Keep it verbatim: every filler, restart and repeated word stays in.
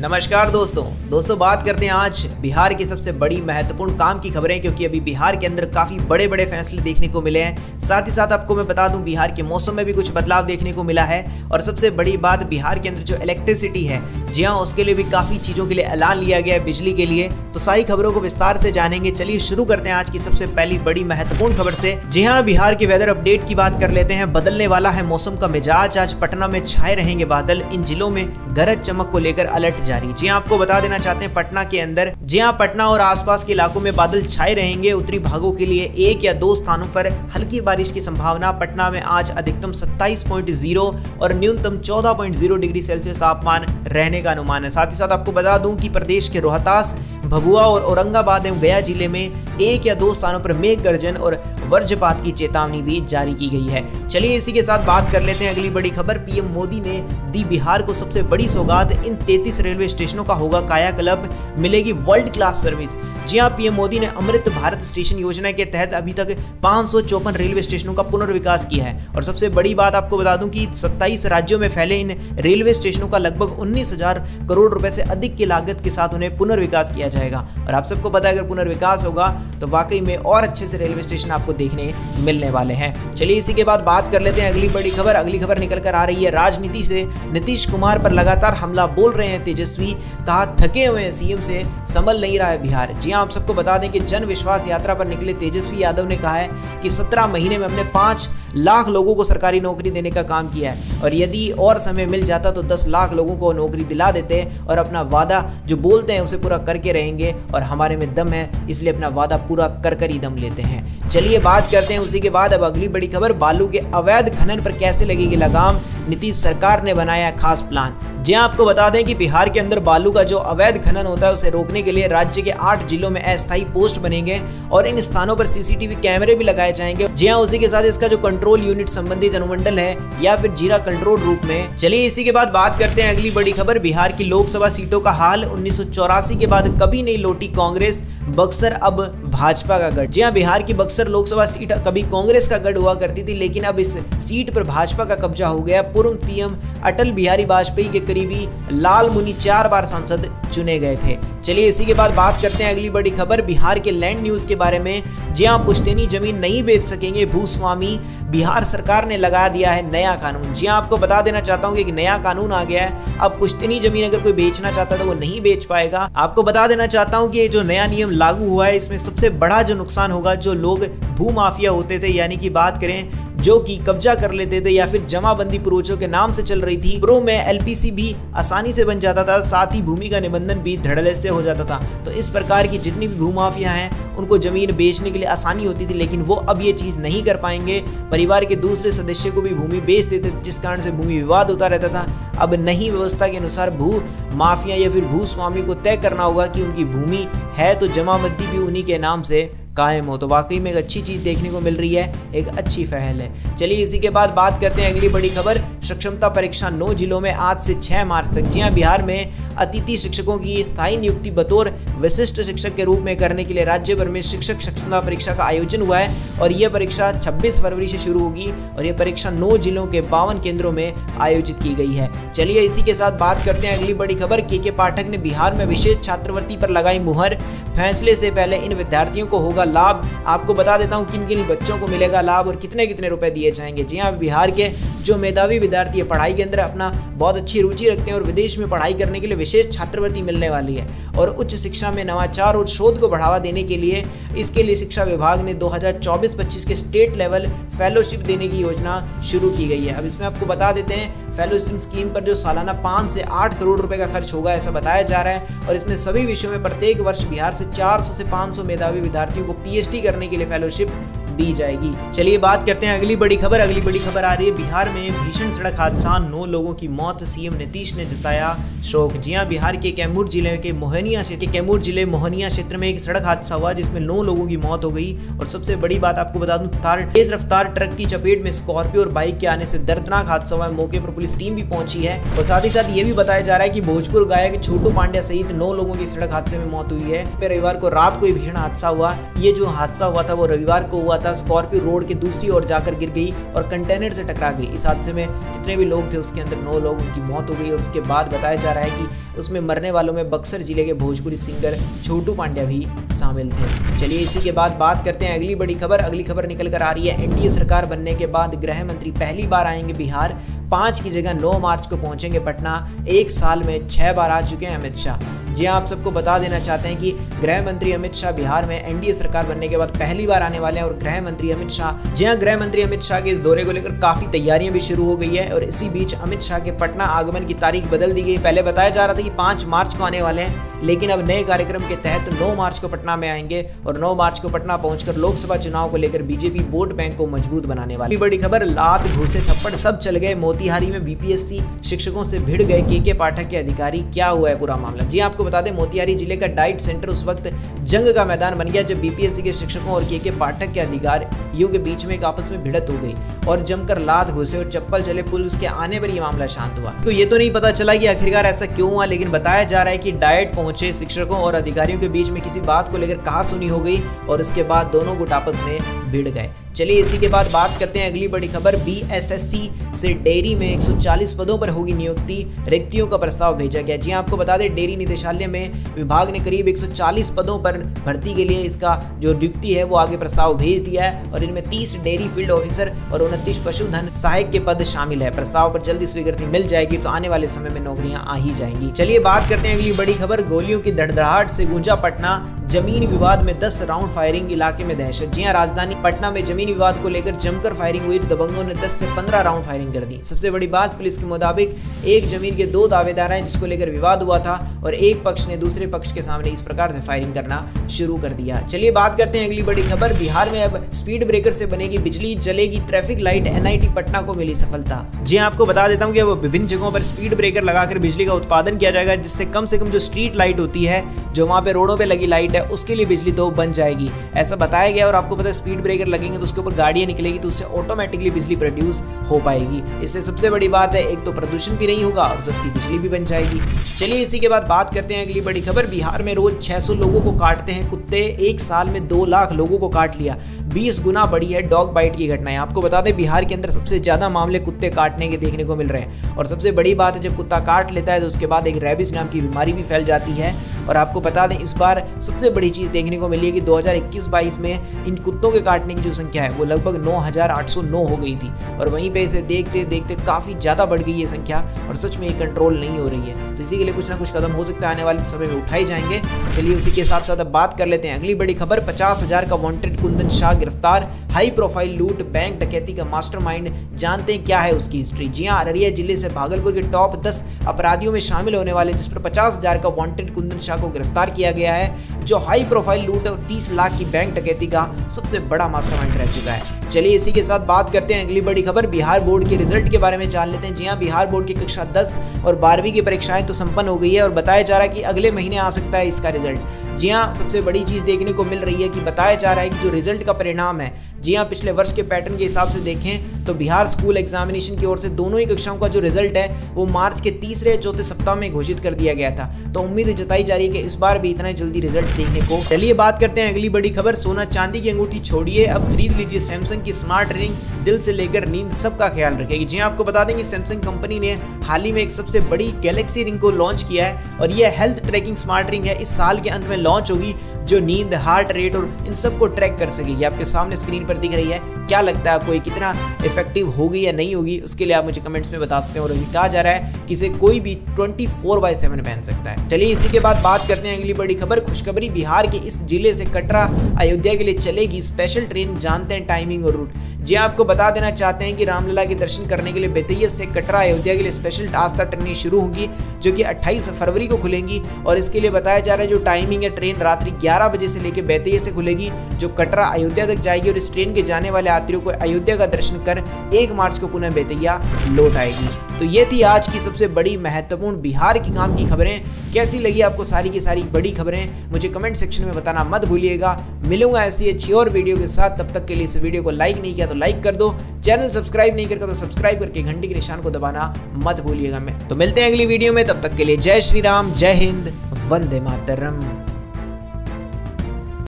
नमस्कार दोस्तों दोस्तों बात करते हैं आज बिहार की सबसे बड़ी महत्वपूर्ण काम की खबरें, क्योंकि अभी बिहार के अंदर काफ़ी बड़े बड़े फैसले देखने को मिले हैं। साथ ही साथ आपको मैं बता दूं, बिहार के मौसम में भी कुछ बदलाव देखने को मिला है। और सबसे बड़ी बात, बिहार के अंदर जो इलेक्ट्रिसिटी है, जी हाँ, उसके लिए भी काफ़ी चीज़ों के लिए ऐलान लिया गया है बिजली के लिए। तो सारी खबरों को विस्तार से जानेंगे। चलिए शुरू करते हैं आज की सबसे पहली बड़ी महत्वपूर्ण खबर से। जी हाँ, बिहार के वेदर अपडेट की बात कर लेते हैं। बदलने वाला है मौसम का मिजाज, आज पटना में छाए रहेंगे बादल। इन जिलों में गरज चमक को लेकर अलर्ट जारी। जी आपको बता देना चाहते हैं पटना के अंदर, जी हाँ, पटना और आसपास के इलाकों में बादल छाए रहेंगे। उत्तरी भागों के लिए एक या दो स्थानों पर हल्की बारिश की संभावना। पटना में आज अधिकतम सत्ताईस पॉइंट जीरो और न्यूनतम चौदह पॉइंट जीरो डिग्री सेल्सियस तापमान रहने का अनुमान है। साथ ही साथ आपको बता दूं कि प्रदेश के रोहतास, भभुआ और औरंगाबाद एवं गया जिले में एक या दो स्थानों पर मेघ गर्जन और वज्रपात की चेतावनी भी जारी की गई है। चलिए इसी के साथ बात कर लेते हैं अगली बड़ी खबर। पीएम मोदी ने दी बिहार को सबसे बड़ी सौगात, इन तैंतीस रेलवे स्टेशनों का होगा कायाकल्प, मिलेगी वर्ल्ड क्लास सर्विस। जी हां, पीएम मोदी ने अमृत भारत स्टेशन योजना के तहत अभी तक पाँच सौ चौपन रेलवे स्टेशनों का पुनर्विकास किया है। और सबसे बड़ी बात आपको बता दूं कि सत्ताईस राज्यों में फैले इन रेलवे स्टेशनों का लगभग उन्नीस हजार करोड़ रुपए से अधिक की लागत के साथ उन्हें पुनर्विकास किया जाएगा। और आप सबको पता है, अगर पुनर्विकास होगा तो वाकई में और अच्छे से रेलवे स्टेशन आपको देखने मिलने वाले हैं। चलिए इसी के बाद बात कर लेते हैं अगली बड़ी खबर। अगली खबर निकल कर आ रही है राजनीति से। नीतीश कुमार पर लगातार हमला बोल रहे हैं तेजस्वी, कहा थके हुए हैं सीएम से, संभल नहीं रहा है बिहार। जी आप सबको बता दें कि जन विश्वास यात्रा पर निकले तेजस्वी यादव ने कहा है कि सत्रह महीने में हमने पांच लाख लोगों को सरकारी नौकरी देने का काम किया है, और यदि और समय मिल जाता तो दस लाख लोगों को नौकरी दिला देते, और अपना वादा जो बोलते हैं उसे पूरा करके रहेंगे, और हमारे में दम है इसलिए अपना वादा पूरा कर कर ही दम लेते हैं। चलिए बात करते हैं उसी के बाद अब अगली बड़ी खबर। बालू के अवैध खनन पर कैसे लगेगी लगाम, नीतीश सरकार ने बनाया खास प्लान। जी आपको बता दें कि बिहार के अंदर बालू का जो अवैध खनन होता है उसे रोकने के लिए राज्य के आठ जिलों में अस्थायी पोस्ट बनेंगे, और इन स्थानों पर सीसीटीवी कैमरे भी लगाए जाएंगे। जी हाँ, उसी के साथ इसका जो कंट्रोल यूनिट संबंधित अनुमंडल है या फिर जीरा कंट्रोल रूप में। चलिए इसी के बाद बात करते हैं अगली बड़ी खबर। बिहार की लोकसभा सीटों का हाल, उन्नीस सौ चौरासी के बाद कभी नहीं लौटी कांग्रेस, बक्सर अब भाजपा का गढ़। जी हाँ, बिहार की बक्सर लोकसभा सीट कभी कांग्रेस का गढ़ हुआ करती थी, लेकिन अब इस सीट पर भाजपा का कब्जा हो गया। पूर्व पीएम अटल बिहारी वाजपेयी के करीबी लाल मुनि चार बार सांसद चुने गए थे। चलिए इसी के बाद बात करते हैं अगली बड़ी खबर। बिहार के लैंड न्यूज के बारे में। जी हां, पुश्तैनी जमीन नहीं बेच सकेंगे भूस्वामी, बिहार सरकार ने लगा दिया है नया कानून। जी हां, आपको बता देना चाहता हूं कि एक नया कानून आ गया है। अब पुश्तैनी जमीन अगर कोई बेचना चाहता है तो वो नहीं बेच पाएगा। आपको बता देना चाहता हूं कि ये जो नया नियम लागू हुआ है, इसमें सबसे बड़ा जो नुकसान होगा, जो लोग भू माफिया होते थे, यानी कि बात करें जो कि कब्जा कर लेते थे या फिर जमाबंदी प्रोचो के नाम से चल रही थी, प्रो में एलपीसी भी आसानी से बन जाता था, साथ ही भूमि का निबंधन भी धड़ल्ले से हो जाता था। तो इस प्रकार की जितनी भी भूमाफिया हैं उनको जमीन बेचने के लिए आसानी होती थी, लेकिन वो अब ये चीज़ नहीं कर पाएंगे। परिवार के दूसरे सदस्य को भी भूमि बेच देते, जिस कारण से भूमि विवाद होता रहता था। अब नई व्यवस्था के अनुसार भू माफिया या फिर भूस्वामी को तय करना होगा कि उनकी भूमि है तो जमाबंदी भी उन्हीं के नाम से कायम हो। तो वाकई में एक अच्छी चीज़ देखने को मिल रही है, एक अच्छी पहल है। चलिए इसी के बाद बात करते हैं अगली बड़ी खबर। सक्षमता परीक्षा नौ जिलों में आज से छह मार्च तक। जी हाँ, बिहार में अतिथि शिक्षकों की स्थायी नियुक्ति बतौर विशिष्ट शिक्षक के रूप में करने के लिए राज्य भर में शिक्षक सक्षमता परीक्षा का आयोजन हुआ है, और यह परीक्षा छब्बीस फरवरी से शुरू होगी, और यह परीक्षा नौ जिलों के बावन केंद्रों में आयोजित की गई है। चलिए इसी के साथ बात करते हैं अगली बड़ी खबर। केके पाठक ने बिहार में विशेष छात्रवृत्ति पर लगाई मुहर, फैसले से पहले इन विद्यार्थियों को होगा लाभ। आपको बता देता हूँ किन किन बच्चों को मिलेगा लाभ और कितने कितने रुपए दिए जाएंगे। जी हाँ, बिहार के जो मेधावी विद्यार्थी है, पढ़ाई के अंदर अपना बहुत अच्छी रुचि रखते हैं और विदेश में पढ़ाई करने के लिए विशेष छात्रवृत्ति मिलने वाली है, और उच्च शिक्षा में नवाचार और शोध को बढ़ावा देने के लिए इसके लिए शिक्षा विभाग ने दो हज़ार चौबीस पच्चीस के स्टेट लेवल फेलोशिप देने की योजना शुरू की गई है। अब इसमें आपको बता देते हैं, फेलोशिप स्कीम पर जो सालाना पाँच से आठ करोड़ रुपये का खर्च होगा ऐसा बताया जा रहा है, और इसमें सभी विषयों में प्रत्येक वर्ष बिहार से चार सौ से पाँच सौ मेधावी विद्यार्थियों को पीएचडी करने के लिए फेलोशिप दी जाएगी। चलिए बात करते हैं अगली बड़ी खबर। अगली बड़ी खबर आ रही है बिहार में भीषण सड़क हादसा, नौ लोगों की मौत, सीएम नीतीश ने जताया शोक। जी हां, बिहार के कैमूर जिले के मोहनिया क्षेत्र के कैमूर जिले मोहनिया क्षेत्र में एक सड़क हादसा हुआ जिसमें नौ लोगों की मौत हो गई। और सबसे बड़ी बात आपको बता दूं, तेज रफ्तार ट्रक की चपेट में स्कॉर्पियो और बाइक के आने से दर्दनाक हादसा हुआ। मौके पर पुलिस टीम भी पहुंची है, और साथ ही साथ ये भी बताया जा रहा है कि भोजपुर गायक छोटू पांडे सहित नौ लोगों की सड़क हादसे में मौत हुई है। रविवार को रात को भीषण हादसा हुआ। ये जो हादसा हुआ था वो रविवार को हुआ था। तथा स्कॉर्पियो रोड के दूसरी ओर जाकर गिर गई और कंटेनर से टकरा गई। इस हादसे में जितने भी लोग थे उसके अंदर नौ लोग उनकी मौत हो गई और उसके बाद बताया जा रहा है कि उसमें मरने वालों में बक्सर जिले के भोजपुरी सिंगर छोटू पांडे भी शामिल थे। चलिए इसी के बाद बात करते हैं अगली बड़ी खबर। अगली खबर निकल कर आ रही है एनडीए सरकार बनने के बाद गृह मंत्री पहली बार आएंगे बिहार, पाँच की जगह नौ मार्च को पहुंचेंगे पटना। एक साल में छह बार आ चुके हैं अमित शाह। जी आप सबको बता देना चाहते हैं कि गृह मंत्री अमित शाह बिहार में एनडीए सरकार बनने के बाद पहली बार आने वाले हैं और गृह मंत्री अमित शाह जी हाँ गृह मंत्री अमित शाह के इस दौरे को लेकर काफ़ी तैयारियां भी शुरू हो गई है। और इसी बीच अमित शाह के पटना आगमन की तारीख बदल दी गई। पहले बताया जा रहा था कि पाँच मार्च को आने वाले हैं, लेकिन अब नए कार्यक्रम के तहत नौ मार्च को पटना में आएंगे और नौ मार्च को पटना पहुंचकर लोकसभा चुनाव को लेकर बीजेपी वोट बैंक को मजबूत बनाने वाली। बड़ी खबर, लात घूसे थप्पड़ सब चल गए। मोतिहारी में बीपीएससी शिक्षकों से भिड़ गए केके पाठक के अधिकारी, क्या हुआ है पूरा मामला? जी आपको बता दें मोतिहारी जिले का डाइट सेंटर उस वक्त जंग का मैदान बन गया जब बीपीएससी के शिक्षकों और केके पाठक के अधिकारियों के बीच में एक आपस में भिड़त हो गई और जमकर लात घूसे और चप्पल चले। पुलिस के आने पर यह मामला शांत हुआ। तो ये तो नहीं पता चला कि आखिरकार ऐसा क्यों हुआ, लेकिन बताया जा रहा है कि डाइट शिक्षकों और अधिकारियों के बीच में किसी बात को लेकर कहासुनी हो गई और इसके बाद दोनों गुट आपस में भिड़ गए। चलिए इसी के बाद बात करते हैं अगली बड़ी खबर। बीएसएससी से डेयरी में एक सौ चालीस पदों पर होगी नियुक्ति, रिक्तियों का प्रस्ताव भेजा गया। जी आपको बता दें डेयरी निदेशालय में विभाग ने करीब एक सौ चालीस पदों पर भर्ती के लिए इसका जो नियुक्ति है वो आगे प्रस्ताव भेज दिया है और इनमें तीस डेयरी फील्ड ऑफिसर और उनतीस पशुधन सहायक के पद शामिल है। प्रस्ताव पर जल्दी स्वीकृति मिल जाएगी तो आने वाले समय में नौकरियां आ ही जाएंगी। चलिए बात करते हैं अगली बड़ी खबर। गोलियों की धड़धड़ाहट से गूंजा पटना, जमीन विवाद में दस राउंड फायरिंग, इलाके में दहशत। जी हाँ राजधानी पटना में जमीन विवाद को लेकर जमकर फायरिंग हुई। दबंगों ने दस से पंद्रह राउंड फायरिंग कर दी। सबसे बड़ी बात पुलिस के मुताबिक एक जमीन के दो दावेदार हैं जिसको लेकर विवाद हुआ था और एक पक्ष ने दूसरे पक्ष के सामने इस प्रकार से फायरिंग करना शुरू कर दिया। चलिए बात करते हैं अगली बड़ी खबर। बिहार में अब स्पीड ब्रेकर से बनेगी बिजली, जलेगी ट्रैफिक लाइट, एनआईटी पटना को मिली सफलता। जी आपको बता देता हूँ कि अब विभिन्न जगहों पर स्पीड ब्रेकर लगाकर बिजली का उत्पादन किया जाएगा, जिससे कम से कम जो स्ट्रीट लाइट होती है, जो वहाँ पे रोडों पे लगी लाइट है, उसके लिए बिजली तो बन जाएगी ऐसा बताया गया। और आपको पता है स्पीड ब्रेकर लगेंगे तो उसके ऊपर गाड़ियाँ निकलेगी तो उससे ऑटोमेटिकली बिजली प्रोड्यूस हो पाएगी। इससे सबसे बड़ी बात है एक तो प्रदूषण भी नहीं होगा और सस्ती बिजली भी बन जाएगी। चलिए इसी के बाद बात करते हैं अगली बड़ी खबर। बिहार में रोज छह सौ लोगों को काटते हैं कुत्ते, एक साल में दो लाख लोगों को काट लिया, बीस गुना बढ़ी है डॉग बाइट की घटनाएं। आपको बता दें बिहार के अंदर सबसे ज्यादा मामले कुत्ते काटने के देखने को मिल रहे हैं और सबसे बड़ी बात है जब कुत्ता काट लेता है तो उसके बाद एक रेबीज नाम की बीमारी भी फैल जाती है। और आपको बता दें इस बार सबसे बड़ी चीज़ देखने को मिली है कि दो हज़ार इक्कीस बाईस में इन कुत्तों के काटने की जो संख्या है वो लगभग नौ हज़ार आठ सौ नौ हो गई थी और वहीं पे इसे देखते देखते काफ़ी ज़्यादा बढ़ गई ये संख्या और सच में ये कंट्रोल नहीं हो रही है। तो इसी के लिए कुछ ना कुछ कदम हो सकता है आने वाले समय में उठाए जाएंगे। चलिए उसी के साथ साथ अब बात कर लेते हैं अगली बड़ी खबर। पचास हज़ार का वांटेड कुंदन शाह गिरफ्तार, हाई प्रोफाइल लूट बैंक डकैती का मास्टरमाइंड, जानते हैं क्या है उसकी हिस्ट्री। जी हाँ अररिया जिले से भागलपुर के टॉप दस अपराधियों में शामिल होने वाले, जिस पर पचास हज़ार का वांटेड कुंदन शाह को गिरफ्तार किया गया है, जो हाई प्रोफाइल लूट और तीस लाख की बैंक डकैती का सबसे बड़ा मास्टरमाइंड रह चुका है। चलिए इसी के साथ बात करते हैं अगली बड़ी खबर। बिहार बोर्ड के रिजल्ट के बारे में जान लेते हैं। जी हाँ बिहार बोर्ड की कक्षा दस और बारहवीं की परीक्षाएं तो संपन्न हो गई है और बताया जा रहा है कि अगले महीने आ सकता है इसका रिजल्ट। जी हाँ सबसे बड़ी चीज़ देखने को मिल रही है कि बताया जा रहा है कि जो रिजल्ट का परिणाम है, जी हाँ पिछले वर्ष के पैटर्न के हिसाब से देखें तो बिहार स्कूल एग्जामिनेशन की ओर से दोनों ही कक्षाओं का जो रिजल्ट है वो मार्च के तीसरे चौथे सप्ताह में घोषित कर दिया गया था। तो उम्मीद जताई जा रही है कि इस बार भी इतना ही जल्दी रिजल्ट देखने को। चलिए बात करते हैं अगली बड़ी खबर। सोना चांदी की अंगूठी छोड़िए, अब खरीद लीजिए सैमसंग की स्मार्ट रिंग, दिल से लेकर नींद सबका ख्याल रखेगी। जी आपको बता दें कि सैमसंग कंपनी ने हाल ही में एक सबसे बड़ी गैलेक्सी रिंग को लॉन्च किया है और यह हेल्थ ट्रैकिंग स्मार्ट रिंग है, इस साल के अंत में लॉन्च होगी, जो नींद हार्ट रेट और इन सबको ट्रैक कर सकेगी। आपके सामने स्क्रीन पर दिख रही है, क्या लगता है आपको ये कितना इफेक्टिव होगी या नहीं होगी उसके लिए आप मुझे कमेंट्स में बता सकते हैं। और कहा जा रहा है कि इसे कोई भी चौबीस बाय सात पहन सकता है। चलिए इसी के बाद बात करते हैं अगली बड़ी खबर। खुशखबरी, बिहार के इस जिले से कटरा अयोध्या के लिए चलेगी स्पेशल ट्रेन, जानते हैं टाइमिंग और रूट। जी आपको बता देना चाहते हैं कि रामलला के दर्शन करने के लिए बेतिया से कटरा अयोध्या के लिए स्पेशल आस्था ट्रेनें शुरू होंगी, जो कि अट्ठाईस फरवरी को खुलेंगी और इसके लिए बताया जा रहा है जो टाइमिंग है ट्रेन रात्रि ग्यारह बजे से लेकर बेतिया से खुलेगी, जो कटरा अयोध्या तक जाएगी और इस ट्रेन के जाने वाले यात्रियों को अयोध्या का दर्शन कर एक मार्च को पुनः बेतिया लौट आएगी। तो ये थी आज की सबसे बड़ी महत्वपूर्ण बिहार की काम की खबरें। कैसी लगी आपको सारी की सारी बड़ी खबरें मुझे कमेंट सेक्शन में बताना मत भूलिएगा। मिलूंगा ऐसी अच्छी और वीडियो के साथ, तब तक के लिए इस वीडियो को लाइक नहीं किया तो लाइक कर दो, चैनल सब्सक्राइब नहीं करता तो सब्सक्राइब करके घंटी के निशान को दबाना मत भूलिएगा। मैं तो मिलते हैं अगली वीडियो में, तब तक के लिए जय श्री राम, जय हिंद, वंदे मातरम।